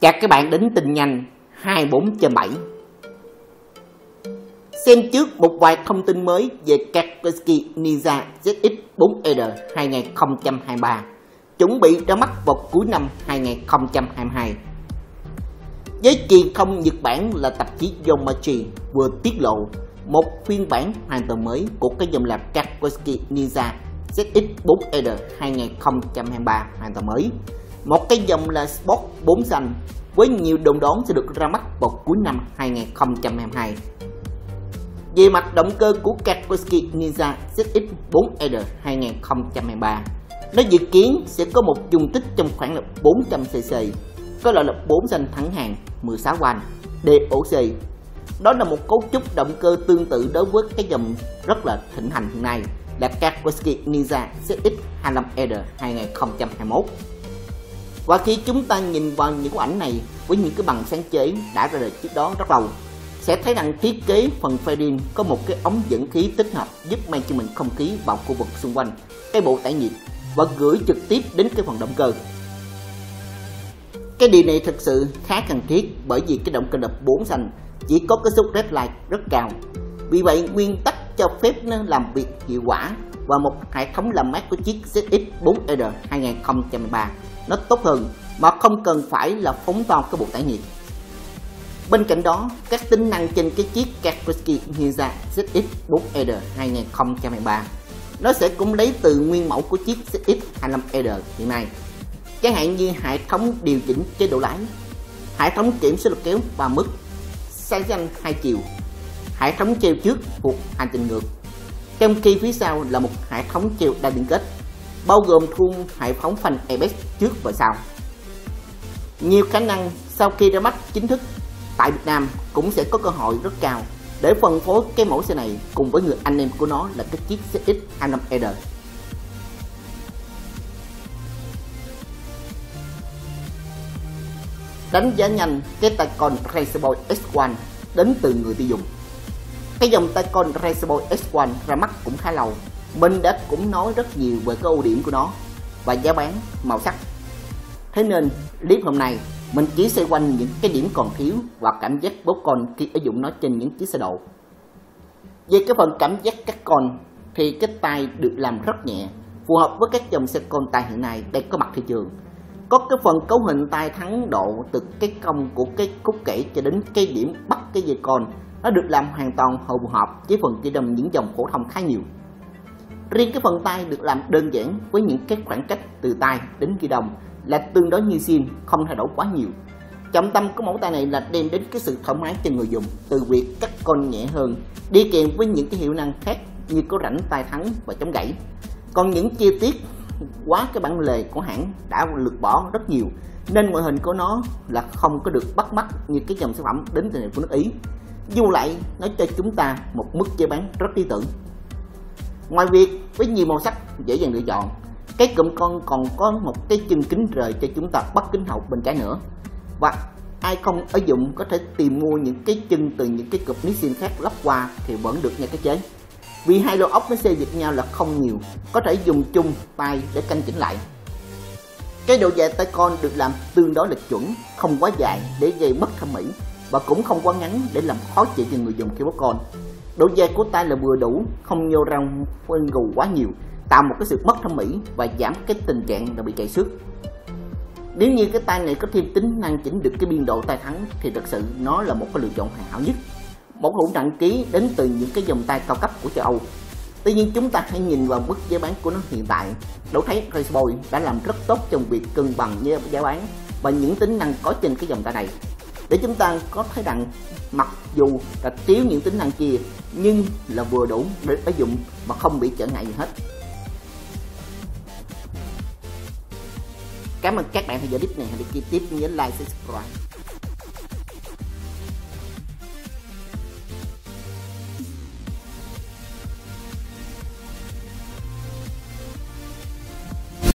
Chào các bạn đến Tinnhanh 24/7. Xem trước một vài thông tin mới về Kawasaki Ninja ZX-4R 2023, chuẩn bị ra mắt vào cuối năm 2022. Giới truyền thông Nhật Bản là tạp chí Yomachi vừa tiết lộ một phiên bản hoàn toàn mới của cái dòng làm Kawasaki Ninja ZX-4R 2023 hoàn toàn mới. Một cái dòng là Sport 4 xanh với nhiều đồn đoán sẽ được ra mắt vào cuối năm 2022. Về mặt động cơ của Kawasaki Ninja ZX-4R 2023, nó dự kiến sẽ có một dung tích trong khoảng là 400cc, có loại là 4 xanh thẳng hàng 16 van DOC. Đó là một cấu trúc động cơ tương tự đối với cái dòng rất là thịnh hành hiện nay là Kawasaki Ninja ZX-25R 2021. Và khi chúng ta nhìn vào những cái ảnh này với những cái bằng sáng chế đã ra đời trước đó rất lâu, sẽ thấy rằng thiết kế phần phe riêng có một cái ống dẫn khí tích hợp giúp mang cho mình không khí vào khu vực xung quanh cái bộ tải nhiệt và gửi trực tiếp đến cái phần động cơ. Cái điều này thực sự khá cần thiết bởi vì cái động cơ đập 4 xanh chỉ có cái xúc red light rất cao. Vì vậy nguyên tắc cho phép nó làm việc hiệu quả và một hệ thống làm mát của chiếc ZX-4R 2023 nó tốt hơn mà không cần phải là phóng vào cái bộ tải nhiệt. Bên cạnh đó, các tính năng trên cái chiếc Kawasaki Ninja ZX-4R 2023 nó sẽ cũng lấy từ nguyên mẫu của chiếc ZX-25R hiện nay, chẳng hạn như hệ thống điều chỉnh chế độ lái, hệ thống kiểm soát lực kéo 3 mức, xay nhanh 2 chiều, hệ thống treo trước phục hành trình ngược, trong khi phía sau là một hệ thống treo đa liên kết bao gồm khung hệ thống phanh ABS trước và sau. Nhiều khả năng sau khi ra mắt chính thức tại Việt Nam cũng sẽ có cơ hội rất cao để phân phối cái mẫu xe này cùng với người anh em của nó là cái chiếc ZX-25R. Đánh giá nhanh cái tay con Raceboy X1 đến từ người tiêu dùng. Cái dòng tay con Raceboy X1 ra mắt cũng khá lâu, mình đã cũng nói rất nhiều về cái ưu điểm của nó và giá bán, màu sắc. Thế nên clip hôm nay mình chỉ xoay quanh những cái điểm còn thiếu và cảm giác bóp con khi sử dụng nó trên những chiếc xe độ. Về cái phần cảm giác các con thì cái tay được làm rất nhẹ, phù hợp với các dòng xe con tay hiện nay đang có mặt thị trường. Có cái phần cấu hình tay thắng độ từ cái cong của cái cúc kẻ cho đến cái điểm bắt cái dây con, nó được làm hoàn toàn phù hợp với phần chỉ đồng những dòng phổ thông khá nhiều. Riêng cái phần tay được làm đơn giản với những cái khoảng cách từ tay đến ghi đồng là tương đối như zin, không thay đổi quá nhiều. Trọng tâm của mẫu tay này là đem đến cái sự thoải mái cho người dùng từ việc các con nhẹ hơn, đi kèm với những cái hiệu năng khác như có rãnh tay thắng và chống gãy. Còn những chi tiết quá cái bản lề của hãng đã lược bỏ rất nhiều nên ngoại hình của nó là không có được bắt mắt như cái dòng sản phẩm đến từ nước Ý. Dù lại nó cho chúng ta một mức giá bán rất lý tưởng. Ngoài việc với nhiều màu sắc dễ dàng lựa chọn, cái cụm con còn có một cái chân kính rời cho chúng ta bắt kính hậu bên trái nữa. Và ai không ở dụng có thể tìm mua những cái chân từ những cái cụm Nissin khác lắp qua thì vẫn được nha các chế. Vì hai lô ốc nó xê dịch nhau là không nhiều, có thể dùng chung tay để canh chỉnh lại. Cái độ dài tay con được làm tương đối là chuẩn, không quá dài để gây mất thẩm mỹ và cũng không quá ngắn để làm khó chịu cho người dùng khi bóp con. Độ dài của tay là vừa đủ, không nhô ra phân gù quá nhiều, tạo một cái sự mất thẩm mỹ và giảm cái tình trạng là bị chạy xước. Nếu như cái tay này có thêm tính năng chỉnh được cái biên độ tay thắng thì thật sự nó là một cái lựa chọn hoàn hảo nhất. Một hũ nặng ký đến từ những cái dòng tay cao cấp của châu Âu. Tuy nhiên chúng ta hãy nhìn vào mức giá bán của nó hiện tại, đủ thấy Raceboy đã làm rất tốt trong việc cân bằng giá bán và những tính năng có trên cái dòng tay này. Để chúng ta có thấy rằng mặc dù là thiếu những tính năng kia nhưng là vừa đủ để sử dụng mà không bị trở ngại gì hết. Cảm ơn các bạn theo dõi clip này, hãy đăng ký tiếp nhớ like, subscribe.